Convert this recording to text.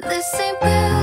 This ain't real.